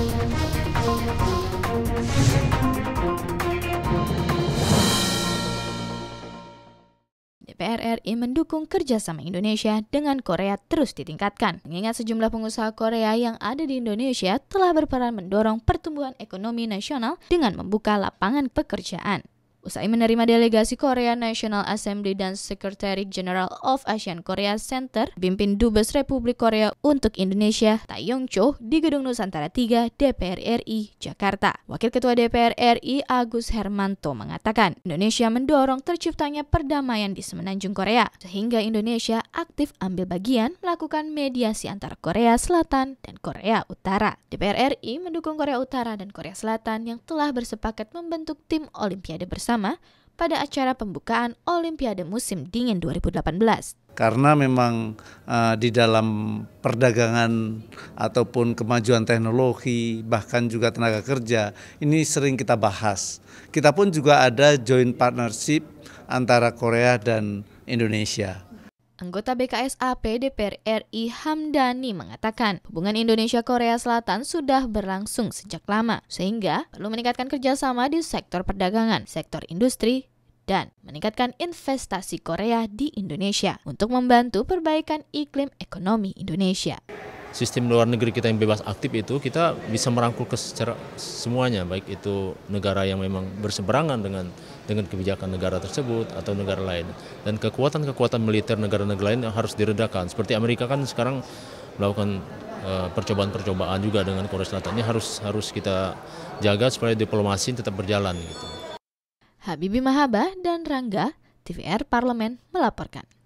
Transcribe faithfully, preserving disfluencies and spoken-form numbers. D P R R I mendukung kerjasama Indonesia dengan Korea terus ditingkatkan, mengingat sejumlah pengusaha Korea yang ada di Indonesia telah berperan mendorong pertumbuhan ekonomi nasional dengan membuka lapangan pekerjaan. Usai menerima delegasi Korea National Assembly dan Secretary General of ASEAN Korea Center, pimpin Dubes Republik Korea untuk Indonesia, Taeyong Cho, di Gedung Nusantara tiga D P R R I, Jakarta. Wakil Ketua D P R R I, Agus Hermanto, mengatakan Indonesia mendorong terciptanya perdamaian di Semenanjung Korea, sehingga Indonesia aktif ambil bagian melakukan mediasi antara Korea Selatan dan Korea Utara. D P R R I mendukung Korea Utara dan Korea Selatan yang telah bersepakat membentuk tim Olimpiade bersama pada acara pembukaan Olimpiade Musim Dingin dua ribu delapan belas. Karena memang uh, di dalam perdagangan ataupun kemajuan teknologi, bahkan juga tenaga kerja, ini sering kita bahas. Kita pun juga ada joint partnership antara Korea dan Indonesia. Anggota B K S A P D P R R I Hamdhani mengatakan hubungan Indonesia-Korea Selatan sudah berlangsung sejak lama, sehingga perlu meningkatkan kerjasama di sektor perdagangan, sektor industri, dan meningkatkan investasi Korea di Indonesia untuk membantu perbaikan iklim ekonomi Indonesia. Sistem luar negeri kita yang bebas aktif itu kita bisa merangkul ke secara semuanya, baik itu negara yang memang berseberangan dengan dengan kebijakan negara tersebut atau negara lain, dan kekuatan-kekuatan militer negara-negara lain yang harus diredakan. Seperti Amerika kan sekarang melakukan percobaan-percobaan uh, juga dengan Korea Selatan. Ini harus harus kita jaga supaya diplomasi tetap berjalan gitu. Habibie Mahabah dan Rangga T V R Parlemen melaporkan.